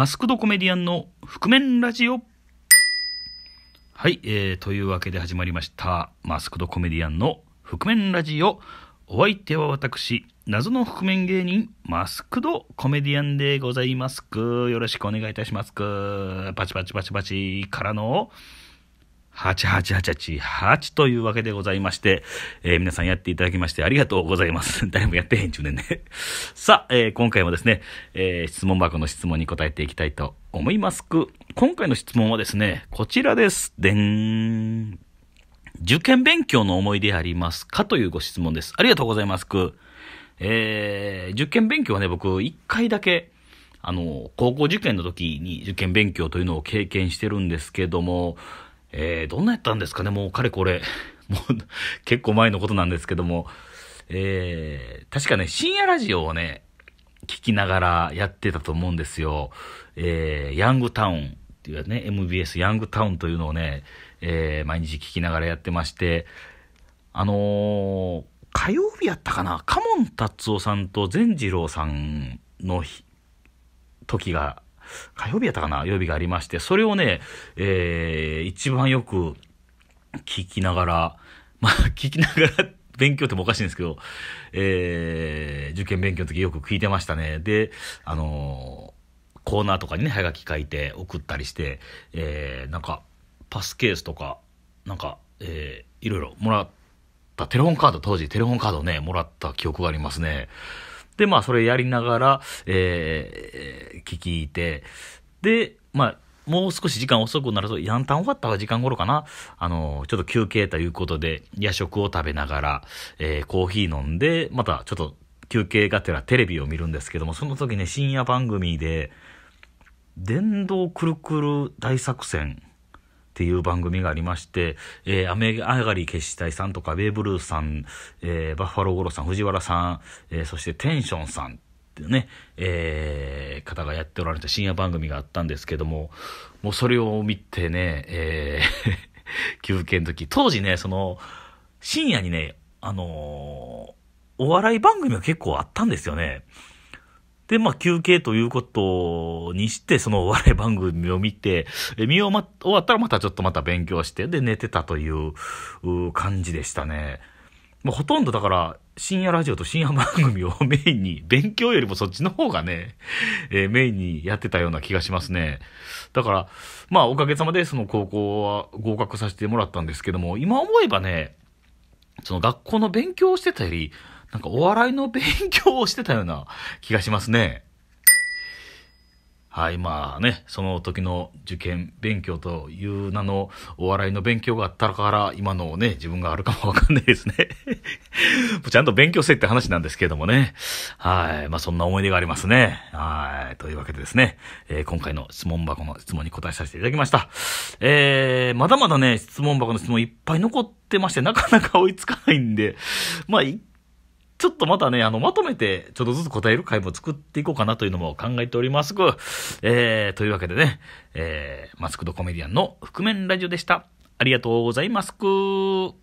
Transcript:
マスクドコメディアンの覆面ラジオ。はい、というわけで始まりましたマスクドコメディアンの覆面ラジオ。お相手は私、謎の覆面芸人マスクドコメディアンでございますく、よろしくお願いいたしますく。パチパチパチパチからの8888というわけでございまして、皆さんやっていただきましてありがとうございます。誰もやってへん中年ね。さあ、今回もですね、質問箱の質問に答えていきたいと思いますく。今回の質問はですね、こちらです。でん。受験勉強の思い出ありますかというご質問です。ありがとうございますく。受験勉強はね、僕一回だけ高校受験の時に受験勉強というのを経験してるんですけども、どんなやったんですかね、もうかれこれもう結構前のことなんですけども、確かね深夜ラジオをね聞きながらやってたと思うんですよ。ヤングタウンっていうね MBS ヤングタウンというのをね、毎日聞きながらやってまして、火曜日やったかな、カモン達夫さんと善次郎さんの時が火曜日やったかな、曜日がありまして、それをね、一番よく聞きながら、聞きながら勉強ってもおかしいんですけど、受験勉強の時よく聞いてましたね。で、コーナーとかにね、はがき書いて送ったりして、なんか、パスケースとか、なんか、いろいろもらった、テレホンカードをね、もらった記憶がありますね。で、それやりながら、聞いて、で、もう少し時間遅くなると、ヤンタン終わった時間頃かな、ちょっと休憩ということで、夜食を食べながら、コーヒー飲んで、またちょっと休憩がてらテレビを見るんですけども、その時ね、深夜番組で、電動くるくる大作戦っていう番組がありまして、雨上がり決死隊さんとかベーブ・ルースさん、バッファロー・ゴロさん、藤原さん、そしてテンションさんっていうね、方がやっておられた深夜番組があったんですけども、もうそれを見てね、休憩の時、当時ね、その深夜にね、お笑い番組が結構あったんですよね。で、休憩ということにして、そのお笑い番組を見て、終わったらまた勉強して、で、寝てたという感じでしたね。ほとんどだから、深夜ラジオと深夜番組をメインに、勉強よりもそっちの方がね、メインにやってたような気がしますね。だから、おかげさまでその高校は合格させてもらったんですけども、今思えばね、その学校の勉強をしてたより、なんかお笑いの勉強をしてたような気がしますね。はい、その時の受験勉強という名のお笑いの勉強があったから、今のね、自分があるかもわかんないですね。ちゃんと勉強せって話なんですけれどもね。はい、そんな思い出がありますね。はい、というわけでですね、今回の質問箱の質問に答えさせていただきました。まだまだね、質問箱の質問いっぱい残ってまして、なかなか追いつかないんで、ちょっとまたね、まとめて、ちょっとずつ答える回も作っていこうかなというのも考えておりますが、というわけでね、マスクドコメディアンの覆面ラジオでした。ありがとうございますく。